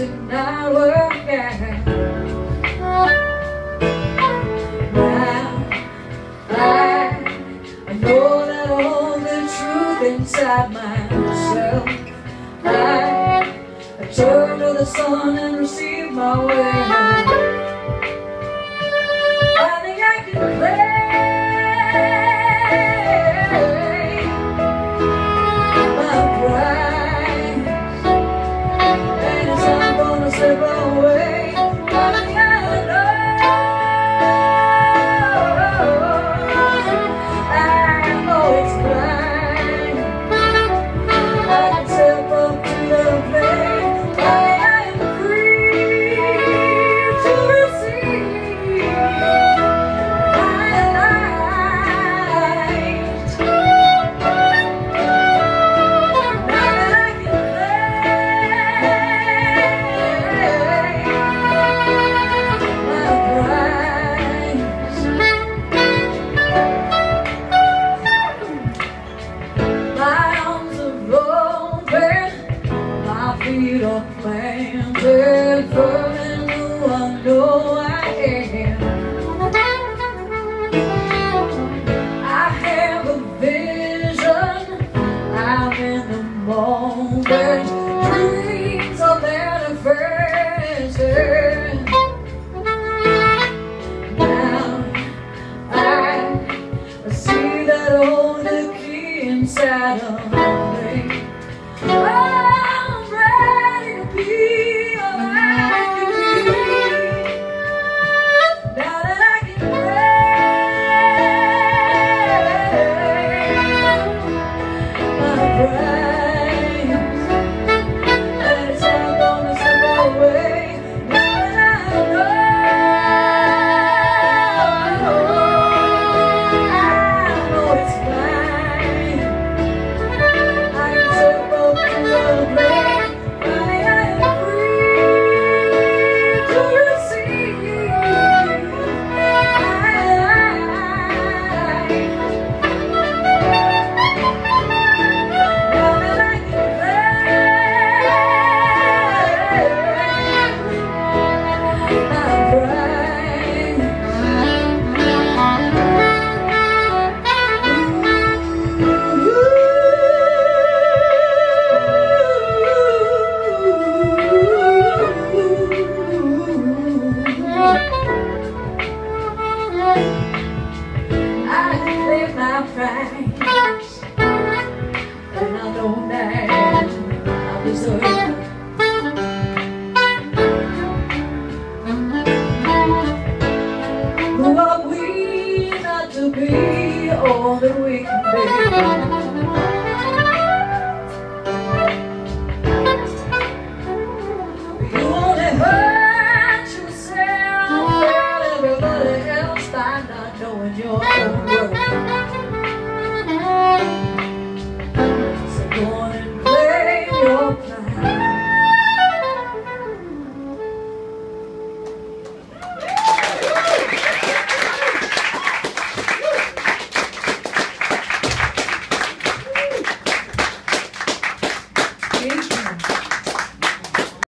did not work out. Now I know that all the truth inside myself. I turn to the sun and receive my word. I think I can play. Yeah.